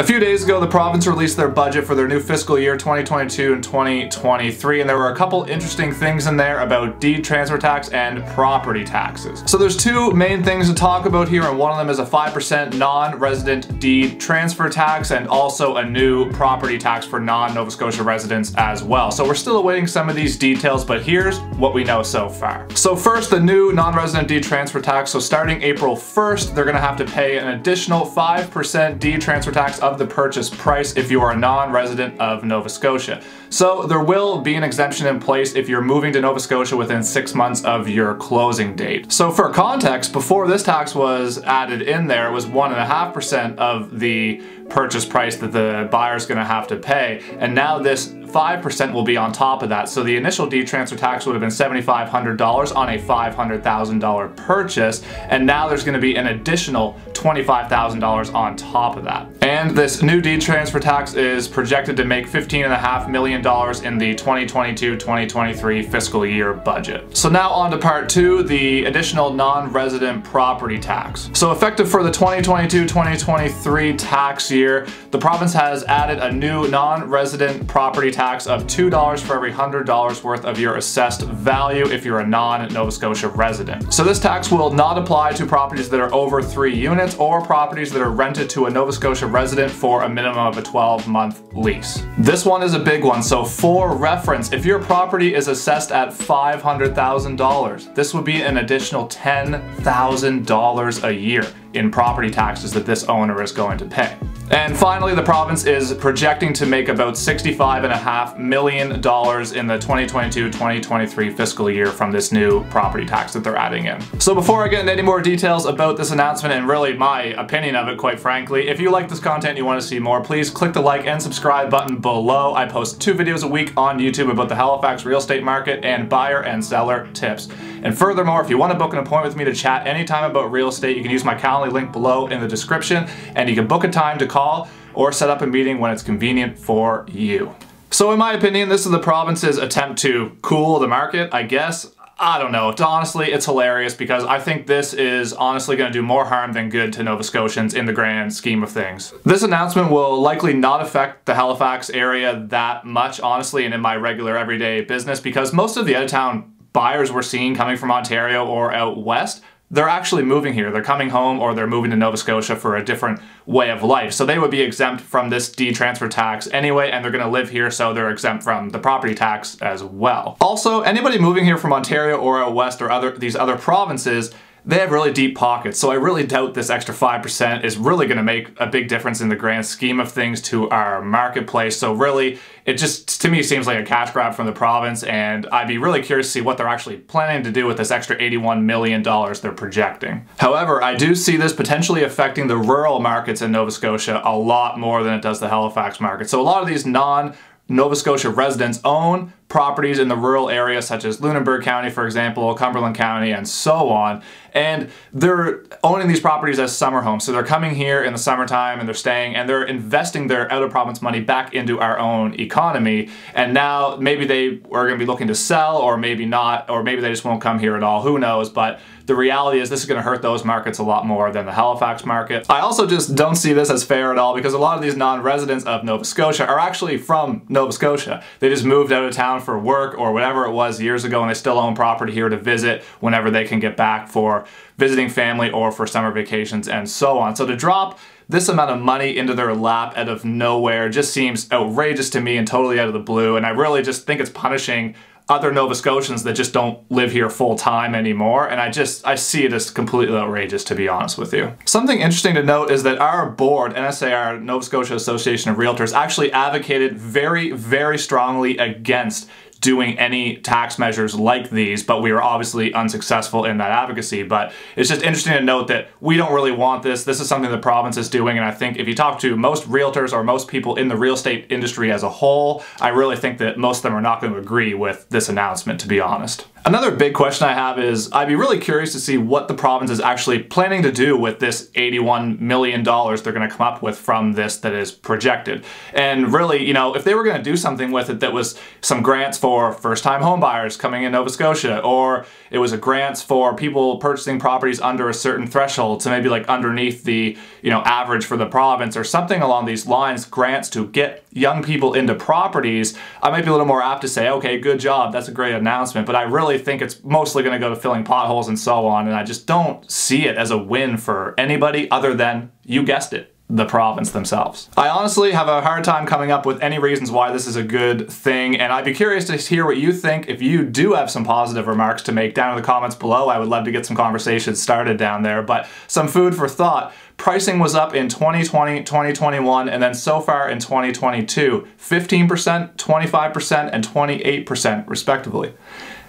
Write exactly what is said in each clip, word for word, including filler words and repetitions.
A few days ago, the province released their budget for their new fiscal year twenty twenty-two and twenty twenty-three, and there were a couple interesting things in there about deed transfer tax and property taxes. So there's two main things to talk about here, and one of them is a five percent non-resident deed transfer tax and also a new property tax for non-Nova Scotia residents as well. So we're still awaiting some of these details, but here's what we know so far. So first, the new non-resident deed transfer tax. So starting April first, they're gonna have to pay an additional five percent deed transfer tax up of the purchase price if you are a non-resident of Nova Scotia. So there will be an exemption in place if you're moving to Nova Scotia within six months of your closing date. So for context, before this tax was added in there, it was one and a half percent of the purchase price that the buyer's gonna have to pay, and now this five percent will be on top of that. So the initial deed transfer tax would have been seven thousand five hundred dollars on a five hundred thousand dollar purchase, and now there's going to be an additional twenty-five thousand dollars on top of that. And this new deed transfer tax is projected to make fifteen and a half million dollars in the twenty twenty-two twenty twenty-three fiscal year budget. So now on to part two, the additional non-resident property tax. So effective for the twenty twenty-two twenty twenty-three tax year, the province has added a new non-resident property tax tax of two dollars for every one hundred dollars worth of your assessed value if you're a non-Nova Scotia resident. So this tax will not apply to properties that are over three units or properties that are rented to a Nova Scotia resident for a minimum of a twelve month lease. This one is a big one. So for reference, if your property is assessed at five hundred thousand dollars, this would be an additional ten thousand dollars a year in property taxes that this owner is going to pay. And finally, the province is projecting to make about sixty-five and a half million dollars in the twenty twenty-two twenty twenty-three fiscal year from this new property tax that they're adding in. So before I get into any more details about this announcement and really my opinion of it, quite frankly, if you like this content and you want to see more, please click the like and subscribe button below. I post two videos a week on YouTube about the Halifax real estate market and buyer and seller tips. And furthermore, if you want to book an appointment with me to chat anytime about real estate, you can use my Calendly link below in the description, and you can book a time to call or set up a meeting when it's convenient for you. So in my opinion, this is the province's attempt to cool the market, I guess. I don't know. It's honestly, it's hilarious because I think this is honestly going to do more harm than good to Nova Scotians in the grand scheme of things. This announcement will likely not affect the Halifax area that much, honestly, and in my regular everyday business, because most of the out-of-town buyers we're seeing coming from Ontario or out west, they're actually moving here. They're coming home or they're moving to Nova Scotia for a different way of life. So they would be exempt from this deed transfer tax anyway, and they're gonna live here, so they're exempt from the property tax as well. Also, anybody moving here from Ontario or out west or other these other provinces, they have really deep pockets, so I really doubt this extra five percent is really going to make a big difference in the grand scheme of things to our marketplace. So really, it just, to me, seems like a cash grab from the province, and I'd be really curious to see what they're actually planning to do with this extra eighty-one million dollars they're projecting. However, I do see this potentially affecting the rural markets in Nova Scotia a lot more than it does the Halifax market. So a lot of these non- Nova Scotia residents own properties in the rural areas such as Lunenburg County, for example, Cumberland County, and so on. And they're owning these properties as summer homes. So they're coming here in the summertime and they're staying, and they're investing their out of province money back into our own economy. And now maybe they are gonna be looking to sell, or maybe not, or maybe they just won't come here at all, who knows. But the reality is this is gonna hurt those markets a lot more than the Halifax market. I also just don't see this as fair at all, because a lot of these non-residents of Nova Scotia are actually from Nova Scotia. They just moved out of town for work or whatever it was years ago, and they still own property here to visit whenever they can get back for visiting family or for summer vacations and so on. So to drop this amount of money into their lap out of nowhere just seems outrageous to me and totally out of the blue, and I really just think it's punishing other Nova Scotians that just don't live here full time anymore, and I just I see it as completely outrageous, to be honest with you. Something interesting to note is that our board, N S A R, Nova Scotia Association of Realtors, actually advocated very, very strongly against doing any tax measures like these, but we were obviously unsuccessful in that advocacy. But it's just interesting to note that we don't really want this. This is something the province is doing, and I think if you talk to most realtors or most people in the real estate industry as a whole, I really think that most of them are not going to agree with this announcement, to be honest. Another big question I have is, I'd be really curious to see what the province is actually planning to do with this eighty-one million dollars they're going to come up with from this that is projected. And really, you know, if they were going to do something with it that was some grants for first-time homebuyers coming in Nova Scotia, or it was a grants for people purchasing properties under a certain threshold, so maybe like underneath the, you know, average for the province or something along these lines, grants to get young people into properties, I might be a little more apt to say, okay, good job, that's a great announcement, but I really I think it's mostly going to go to filling potholes and so on, and I just don't see it as a win for anybody other than, you guessed it, the province themselves. I honestly have a hard time coming up with any reasons why this is a good thing, and I'd be curious to hear what you think. If you do have some positive remarks to make down in the comments below, I would love to get some conversations started down there, but some food for thought. Pricing was up in twenty twenty, twenty twenty-one, and then so far in twenty twenty-two, fifteen percent, twenty-five percent, and twenty-eight percent respectively.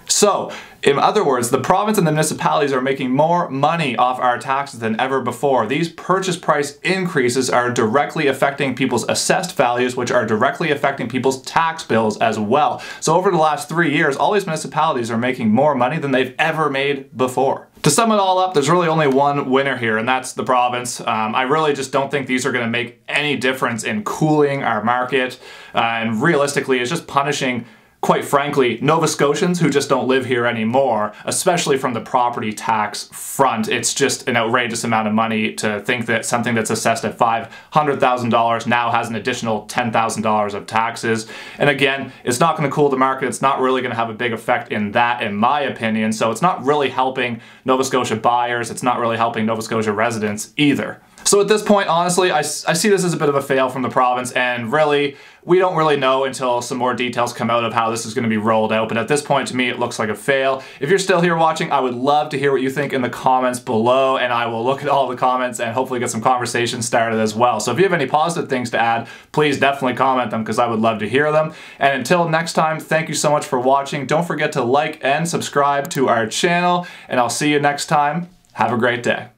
So, in other words, the province and the municipalities are making more money off our taxes than ever before. These purchase price increases are directly affecting people's assessed values, which are directly affecting people's tax bills as well. So over the last three years, all these municipalities are making more money than they've ever made before. To sum it all up, there's really only one winner here, and that's the province. Um, I really just don't think these are going to make any difference in cooling our market. Uh, and realistically, it's just punishing, quite frankly, Nova Scotians who just don't live here anymore, especially from the property tax front. It's just an outrageous amount of money to think that something that's assessed at five hundred thousand dollars now has an additional ten thousand dollars of taxes. And again, it's not going to cool the market. It's not really going to have a big effect in that, in my opinion. So it's not really helping Nova Scotia buyers. It's not really helping Nova Scotia residents either. So at this point, honestly, I, I see this as a bit of a fail from the province, and really, we don't really know until some more details come out of how this is going to be rolled out, but at this point, to me, it looks like a fail. If you're still here watching, I would love to hear what you think in the comments below, and I will look at all the comments and hopefully get some conversation started as well. So if you have any positive things to add, please definitely comment them, because I would love to hear them. And until next time, thank you so much for watching. Don't forget to like and subscribe to our channel, and I'll see you next time. Have a great day.